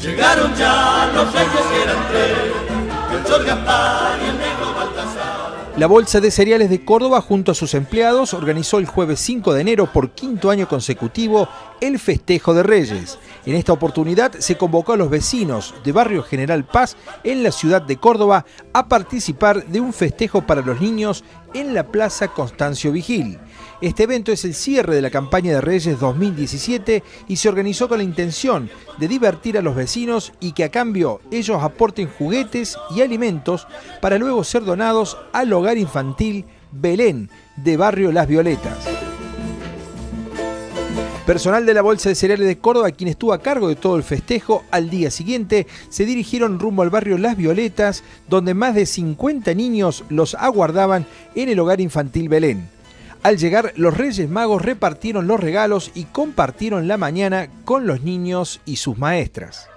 Llegaron ya los reyes que eran tres, el Chor Gaspar y el Negro Baltasar. La Bolsa de Cereales de Córdoba, junto a sus empleados, organizó el jueves 5 de enero por quinto año consecutivo el Festejo de Reyes. En esta oportunidad se convocó a los vecinos de Barrio General Paz en la ciudad de Córdoba a participar de un festejo para los niños en la Plaza Constancio Vigil. Este evento es el cierre de la campaña de Reyes 2017 y se organizó con la intención de divertir a los vecinos y que a cambio ellos aporten juguetes y alimentos para luego ser donados al hogar infantil Belén de barrio Las Violetas. Personal de la Bolsa de Cereales de Córdoba, quien estuvo a cargo de todo el festejo, al día siguiente se dirigieron rumbo al barrio Las Violetas, donde más de 50 niños los aguardaban en el hogar infantil Belén. Al llegar, los Reyes Magos repartieron los regalos y compartieron la mañana con los niños y sus maestras.